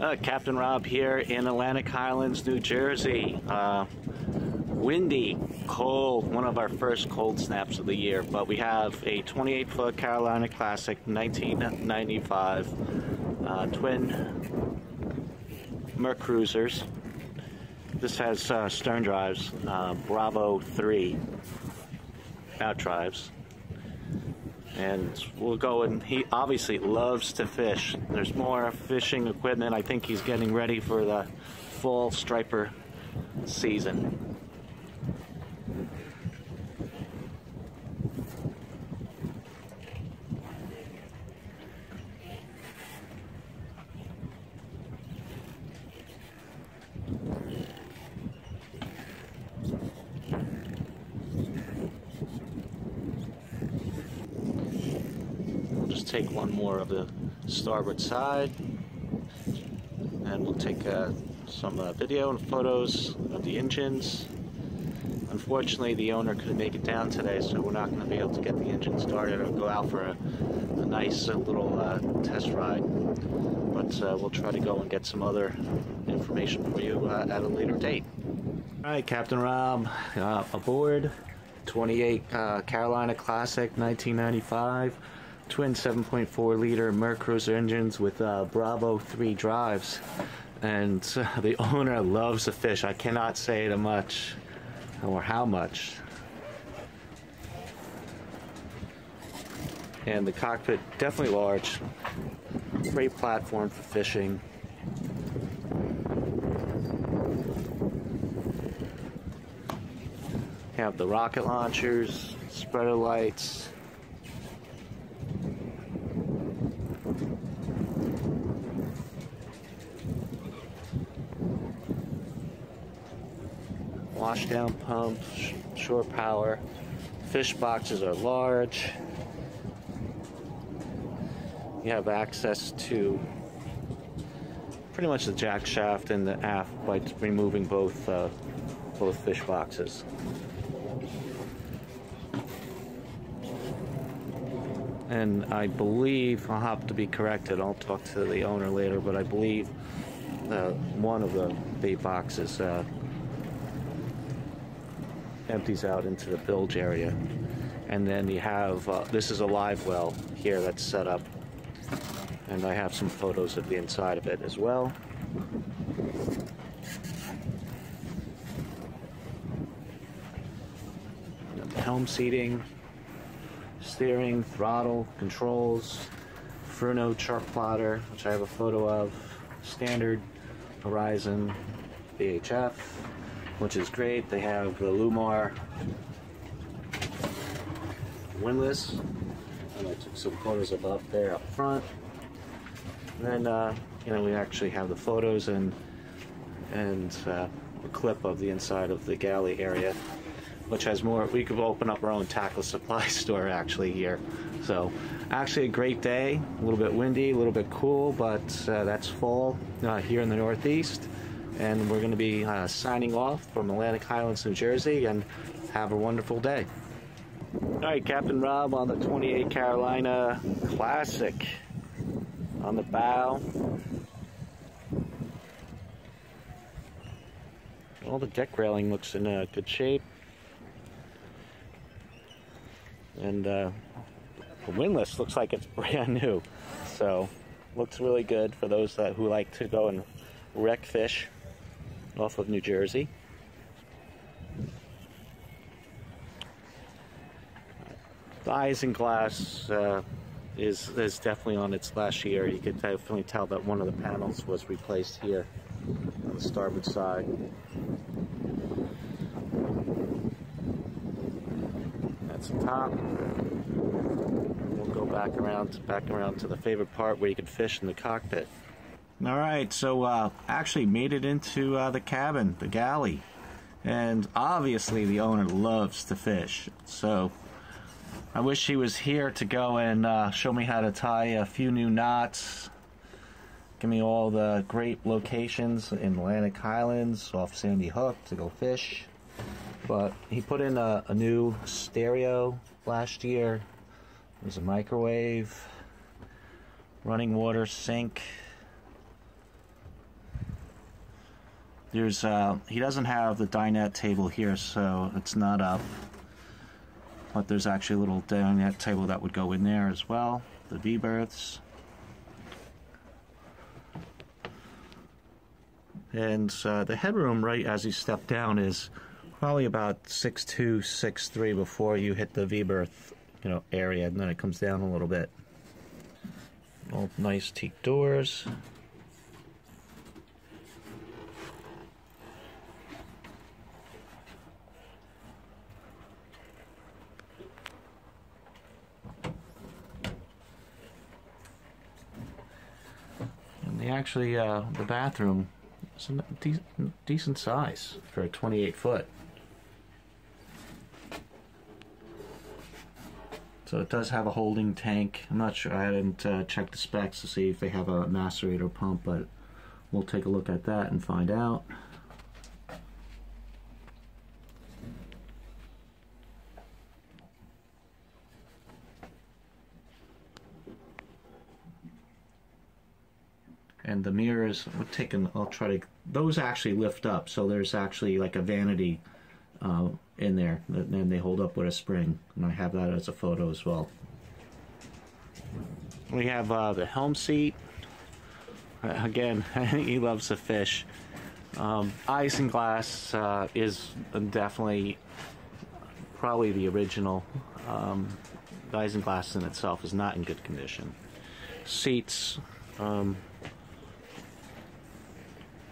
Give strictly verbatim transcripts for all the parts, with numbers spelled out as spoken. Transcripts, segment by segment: Uh, Captain Rob here in Atlantic Highlands, New Jersey. Uh, windy, cold, one of our first cold snaps of the year, but we have a twenty-eight foot Carolina Classic nineteen ninety-five uh, twin Mercruisers. This has uh, stern drives, uh, Bravo three out drives. And we'll go, and he obviously loves to fish. There's more fishing equipment. I think he's getting ready for the fall striper season. Take one more of the starboard side, and we'll take uh, some uh, video and photos of the engines. Unfortunately, the owner couldn't make it down today, so we're not going to be able to get the engine started or go out for a, a nice uh, little uh, test ride, but uh, we'll try to go and get some other information for you uh, at a later date. All right, Captain Rob, uh, aboard twenty-eight uh, Carolina Classic nineteen ninety-five. Twin seven point four liter Mercruiser engines with uh, Bravo three drives, and uh, the owner loves the fish. I cannot say too much or how much. And the cockpit, definitely large. Great platform for fishing. You have the rocket launchers, spreader lights. Washdown pump, sh shore power. Fish boxes are large. You have access to pretty much the jack shaft and the aft by removing both uh, both fish boxes. And I believe, I'll have to be corrected, I'll talk to the owner later, but I believe uh, one of the bait boxes uh, empties out into the bilge area. And then you have, uh, this is a live well here that's set up, and I have some photos of the inside of it as well. Helm seating, steering, throttle, controls, Furuno chart plotter, which I have a photo of, standard, Horizon, V H F, which is great. They have the Lumar windlass, and I took some photos of up there up front. And then, uh, you know, we actually have the photos and and uh, a clip of the inside of the galley area, which has more. We could open up our own tackle supply store actually here. So, actually a great day. A little bit windy, a little bit cool, but uh, that's fall uh, here in the Northeast. And we're going to be uh, signing off from Atlantic Highlands, New Jersey, and have a wonderful day. All right, Captain Rob on the twenty-eight Carolina Classic on the bow. All the deck railing looks in uh, good shape. And uh, the windlass looks like it's brand new. So, looks really good for those that, who like to go and wreck fish off of New Jersey. The Isinglass uh, is, is definitely on its last year. You could definitely tell that one of the panels was replaced here on the starboard side. That's the top. We'll go back around, back around to the favorite part where you can fish in the cockpit. All right, so uh, actually made it into uh, the cabin, the galley, and obviously the owner loves to fish. So I wish he was here to go and uh, show me how to tie a few new knots, give me all the great locations in Atlantic Highlands, off Sandy Hook to go fish. But he put in a, a new stereo last year. There's a microwave, running water sink. There's uh, he doesn't have the dinette table here, so it's not up. But there's actually a little dinette table that would go in there as well. The V berths. And uh, the headroom right as you step down is probably about six two, six three before you hit the V-berth, you know, area, and then it comes down a little bit. All nice teak doors. And they actually, uh, the bathroom is a de decent size for a twenty-eight foot. So it does have a holding tank. I'm not sure, I didn't uh, check the specs to see if they have a macerator pump, but we'll take a look at that and find out. And the mirrors, I've taken, I'll try to, those actually lift up, so there's actually like a vanity uh, in there, and then they hold up with a spring, and I have that as a photo as well. We have uh, the helm seat. Uh, again, he loves to fish. Um, Isinglass uh, is definitely probably the original. Um, the Isinglass in itself is not in good condition. Seats um,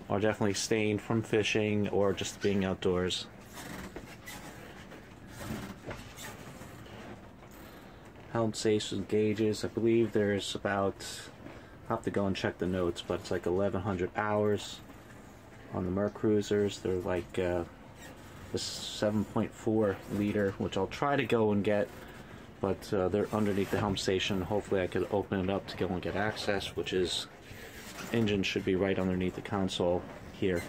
are definitely stained from fishing or just being outdoors. Helm station gauges, I believe there's about, I'll have to go and check the notes, but it's like eleven hundred hours on the Mercruisers. They're like uh, the seven point four liter, which I'll try to go and get, but uh, they're underneath the helm station. Hopefully I could open it up to go and get access, which is, engine should be right underneath the console here.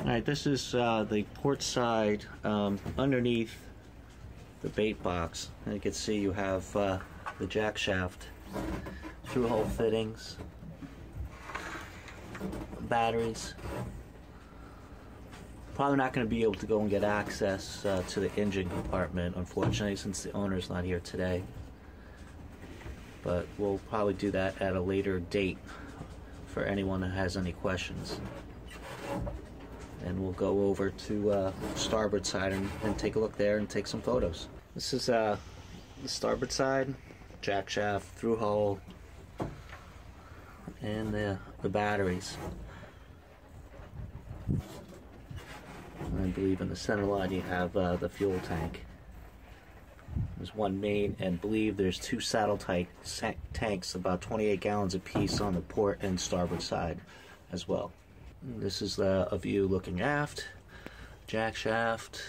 Alright, this is uh, the port side um, underneath the bait box. And you can see you have uh, the jack shaft, through hole fittings, batteries. Probably not going to be able to go and get access uh, to the engine compartment, unfortunately, since the owner's not here today. But we'll probably do that at a later date for anyone that has any questions. And we'll go over to uh, starboard side and, and take a look there and take some photos. This is uh, the starboard side, jack shaft, through hull, and the, the batteries. And I believe in the center line you have uh, the fuel tank. There's one main, and I believe there's two saddle tank, tanks, about twenty-eight gallons apiece on the port and starboard side as well. This is uh, a view looking aft, jack shaft,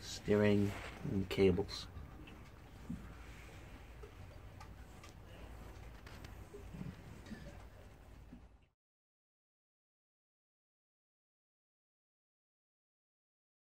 steering, and cables.